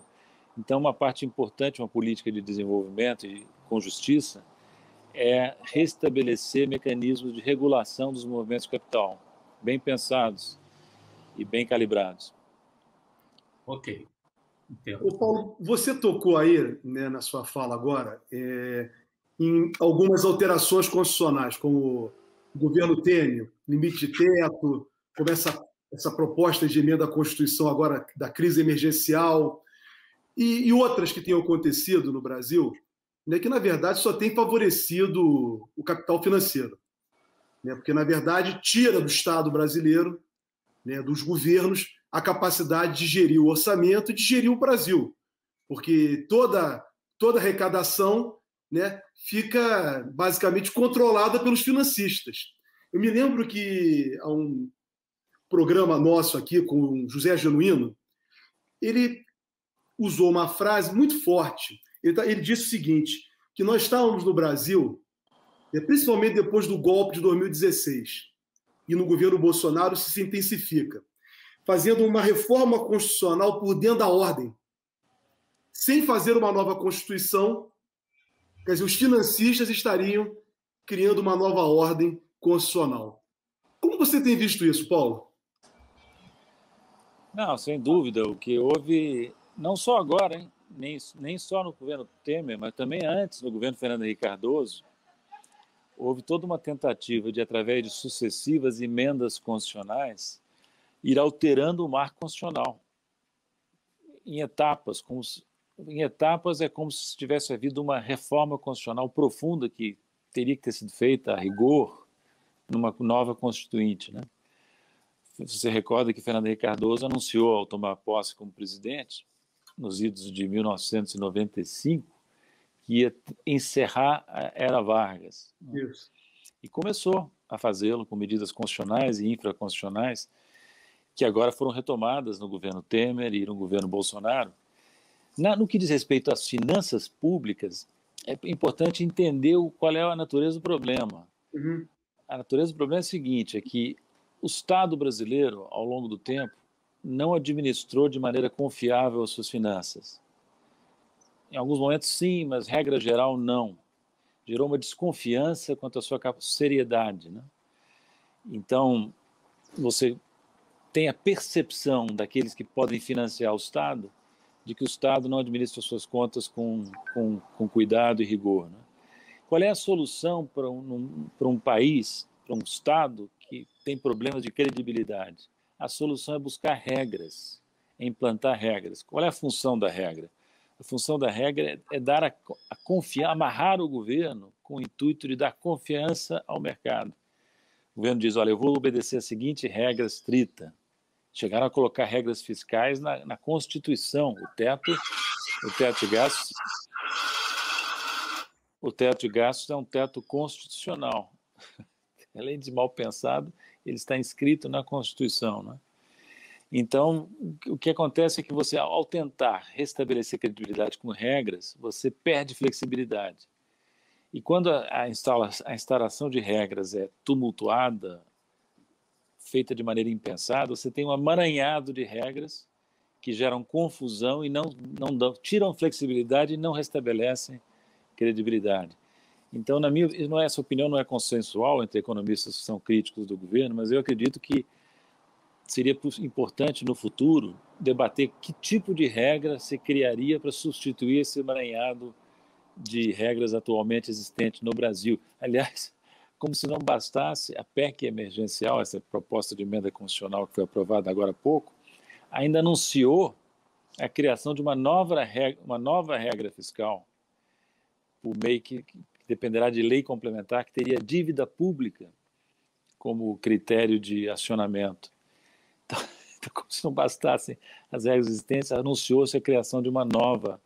Então, uma parte importante, uma política de desenvolvimento e com justiça, é restabelecer mecanismos de regulação dos movimentos de capital, bem pensados e bem calibrados. Ok. Ô Paulo, você tocou aí, né, na sua fala agora, em algumas alterações constitucionais, como o governo Temer, limite de teto, como essa proposta de emenda à Constituição agora da crise emergencial e outras que tenham acontecido no Brasil, né, que, na verdade, só tem favorecido o capital financeiro, né, porque, na verdade, tira do Estado brasileiro, né, dos governos, a capacidade de gerir o orçamento e de gerir o Brasil, porque toda arrecadação, né, fica basicamente controlada pelos financistas. Eu me lembro que há um programa nosso aqui com o José Genuíno, ele usou uma frase muito forte. Ele disse o seguinte, que nós estávamos no Brasil, principalmente depois do golpe de 2016, e no governo Bolsonaro se intensifica, fazendo uma reforma constitucional por dentro da ordem, sem fazer uma nova Constituição, quer dizer, os financistas estariam criando uma nova ordem constitucional. Como você tem visto isso, Paulo? Não, sem dúvida, o que houve, não só agora, hein? Nem só no governo Temer, mas também antes, no governo Fernando Henrique Cardoso, houve toda uma tentativa de, através de sucessivas emendas constitucionais, ir alterando o marco constitucional em etapas, é como se tivesse havido uma reforma constitucional profunda que teria que ter sido feita a rigor numa nova constituinte, né? Você recorda que Fernando Henrique Cardoso anunciou, ao tomar posse como presidente, nos idos de 1995, que ia encerrar a Era Vargas. Isso. E começou a fazê-lo com medidas constitucionais e infraconstitucionais, que agora foram retomadas no governo Temer e no governo Bolsonaro. No que diz respeito às finanças públicas, é importante entender qual é a natureza do problema. Uhum. A natureza do problema é a seguinte, é que o Estado brasileiro, ao longo do tempo, não administrou de maneira confiável as suas finanças. Em alguns momentos, sim, mas, regra geral, não. Gerou uma desconfiança quanto à sua seriedade, né? Então, você tem a percepção daqueles que podem financiar o Estado de que o Estado não administra suas contas com cuidado e rigor, né? Qual é a solução para um país, para um Estado que tem problemas de credibilidade? A solução é buscar regras, é implantar regras. Qual é a função da regra? A função da regra é dar a confiança, amarrar o governo com o intuito de dar confiança ao mercado. O governo diz, olha, eu vou obedecer a seguinte regra estrita. Chegaram a colocar regras fiscais na Constituição, o teto de gastos. O teto de gastos é um teto constitucional. Além de mal pensado, ele está inscrito na Constituição, né? Então, o que acontece é que você, ao tentar restabelecer credibilidade com regras, você perde flexibilidade. E quando a instalação de regras é tumultuada, feita de maneira impensada, você tem um amaranhado de regras que geram confusão e tiram flexibilidade e não restabelecem credibilidade. Então, essa opinião não é consensual entre economistas que são críticos do governo, mas eu acredito que seria importante no futuro debater que tipo de regra se criaria para substituir esse emaranhado de regras atualmente existentes no Brasil. Aliás, como se não bastasse, a PEC emergencial, essa proposta de emenda constitucional que foi aprovada agora há pouco, ainda anunciou a criação de uma nova regra fiscal, por meio que dependerá de lei complementar, que teria dívida pública como critério de acionamento. Então, como se não bastassem as regras existentes, anunciou-se a criação de uma nova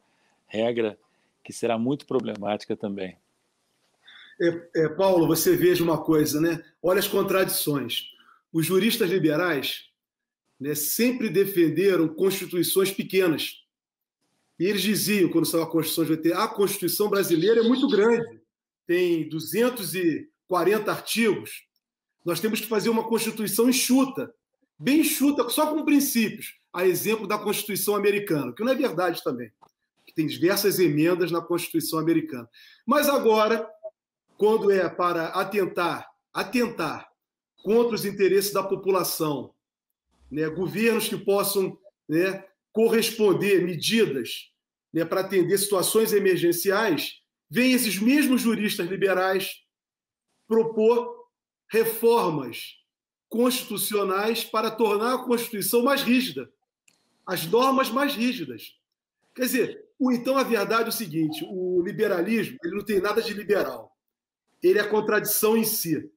regra que será muito problemática também. Paulo, você veja uma coisa, né? Olha as contradições. Os juristas liberais, né, sempre defenderam constituições pequenas. E eles diziam, quando saiu a Constituição, a Constituição brasileira é muito grande, tem 240 artigos. Nós temos que fazer uma Constituição enxuta, bem enxuta, só com princípios, a exemplo da Constituição americana, que não é verdade também, que tem diversas emendas na Constituição americana. Mas agora, quando é para atentar contra os interesses da população, né, governos que possam, né, corresponder medidas, né, para atender situações emergenciais, vêm esses mesmos juristas liberais propor reformas constitucionais para tornar a Constituição mais rígida, as normas mais rígidas. Quer dizer, então a verdade é o seguinte, o liberalismo, ele não tem nada de liberal. Ele é a contradição em si.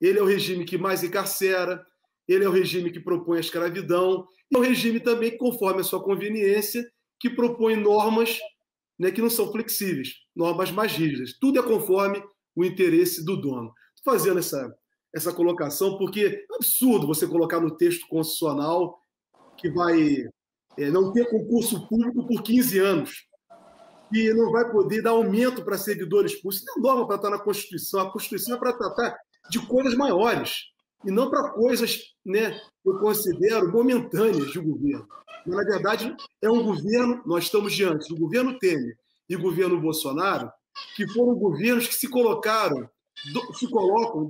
Ele é o regime que mais encarcera, ele é o regime que propõe a escravidão, e é o regime também, conforme a sua conveniência, que propõe normas, né, que não são flexíveis, normas mais rígidas. Tudo é conforme o interesse do dono. Estou fazendo essa colocação porque é absurdo você colocar no texto constitucional que vai não ter concurso público por 15 anos, e não vai poder dar aumento para servidores públicos. Isso não é norma para estar na Constituição. A Constituição é para tratar de coisas maiores, e não para coisas, né, eu considero momentâneas de governo. Mas, na verdade, é um governo, nós estamos diante do governo Temer e do governo Bolsonaro, que foram governos que se colocam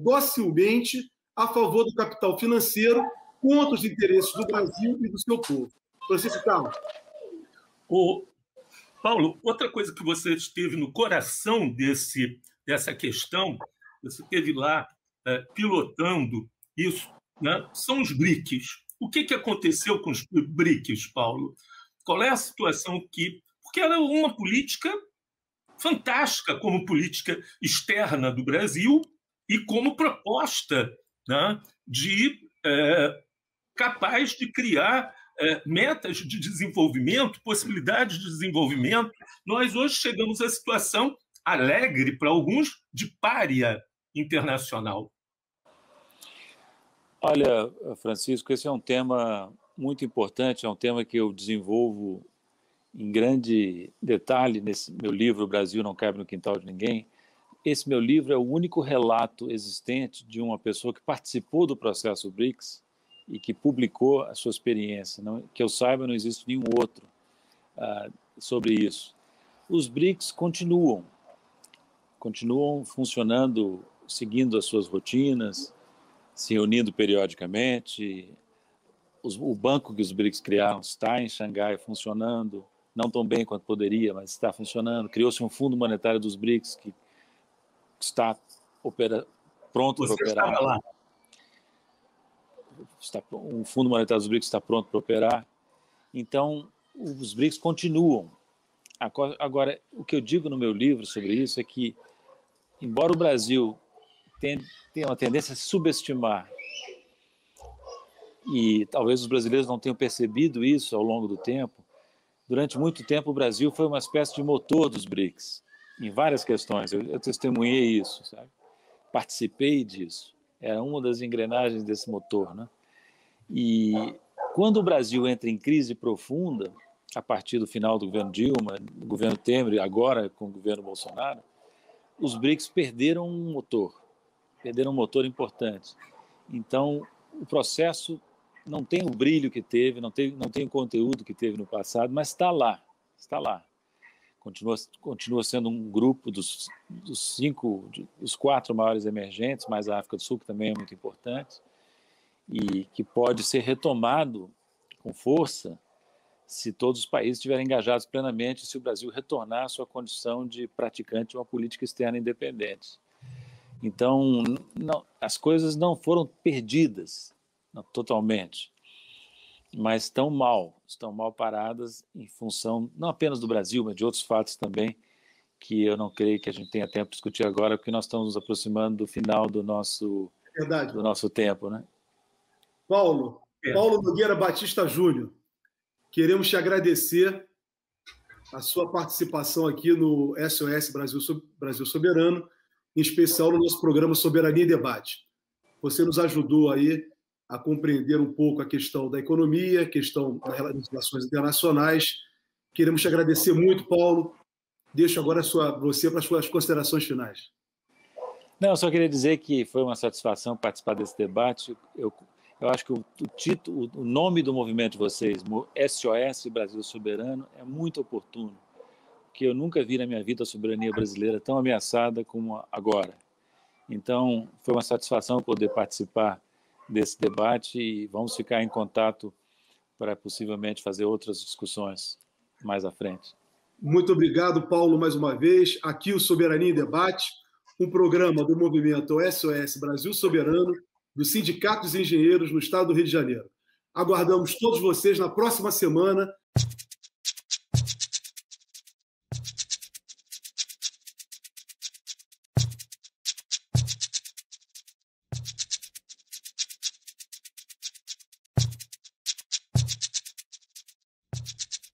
docilmente a favor do capital financeiro contra os interesses do Brasil e do seu povo. Francisco Carlos. Paulo, outra coisa que você esteve no coração dessa questão, você esteve lá pilotando isso, né? São os BRICS. O que aconteceu com os BRICS, Paulo? Qual é a situação que... Porque era uma política fantástica como política externa do Brasil e como proposta, né, capaz de criar metas de desenvolvimento, possibilidades de desenvolvimento. Nós hoje chegamos à situação alegre, para alguns, de pária internacional. Olha, Francisco, esse é um tema muito importante, é um tema que eu desenvolvo em grande detalhe nesse meu livro, O Brasil Não Cabe no Quintal de Ninguém. Esse meu livro é o único relato existente de uma pessoa que participou do processo BRICS e que publicou a sua experiência. Não, que eu saiba, não existe nenhum outro sobre isso. Os BRICS continuam funcionando, seguindo as suas rotinas, se reunindo periodicamente. O banco que os BRICS criaram está em Xangai funcionando, não tão bem quanto poderia, mas está funcionando. Criou-se um fundo monetário dos BRICS que está pronto para operar. Estava lá. Um fundo monetário dos BRICS está pronto para operar. Então, os BRICS continuam. Agora, o que eu digo no meu livro sobre isso é que, embora o Brasil tenha uma tendência a subestimar, e talvez os brasileiros não tenham percebido isso ao longo do tempo, durante muito tempo o Brasil foi uma espécie de motor dos BRICS, em várias questões. Eu testemunhei isso, sabe? Participei disso. Era uma das engrenagens desse motor, né? E quando o Brasil entra em crise profunda, a partir do final do governo Dilma, do governo Temer e agora com o governo Bolsonaro, os BRICS perderam um motor importante. Então, o processo não tem o brilho que teve, não tem o conteúdo que teve no passado, mas está lá. Continua sendo um grupo dos quatro maiores emergentes, mais a África do Sul, que também é muito importante, e que pode ser retomado com força se todos os países estiverem engajados plenamente, se o Brasil retornar à sua condição de praticante de uma política externa independente. Então, as coisas não foram perdidas totalmente, mas estão mal paradas em função não apenas do Brasil, mas de outros fatos também, que eu não creio que a gente tenha tempo de discutir agora, porque nós estamos nos aproximando do final do nosso tempo, né? Paulo Nogueira Batista Júnior, queremos te agradecer a sua participação aqui no SOS Brasil Soberano, em especial no nosso programa Soberania e Debate. Você nos ajudou aí a compreender um pouco a questão da economia, a questão das relações internacionais. Queremos te agradecer muito, Paulo. Deixo agora você para as suas considerações finais. Não, eu só queria dizer que foi uma satisfação participar desse debate. Eu acho que o nome do movimento de vocês, SOS Brasil Soberano, é muito oportuno, porque eu nunca vi na minha vida a soberania brasileira tão ameaçada como agora. Então, foi uma satisfação poder participar desse debate e vamos ficar em contato para possivelmente fazer outras discussões mais à frente. Muito obrigado, Paulo, mais uma vez. Aqui o Soberania em Debate, um programa do movimento SOS Brasil Soberano, do Sindicato dos Engenheiros no Estado do Rio de Janeiro. Aguardamos todos vocês na próxima semana.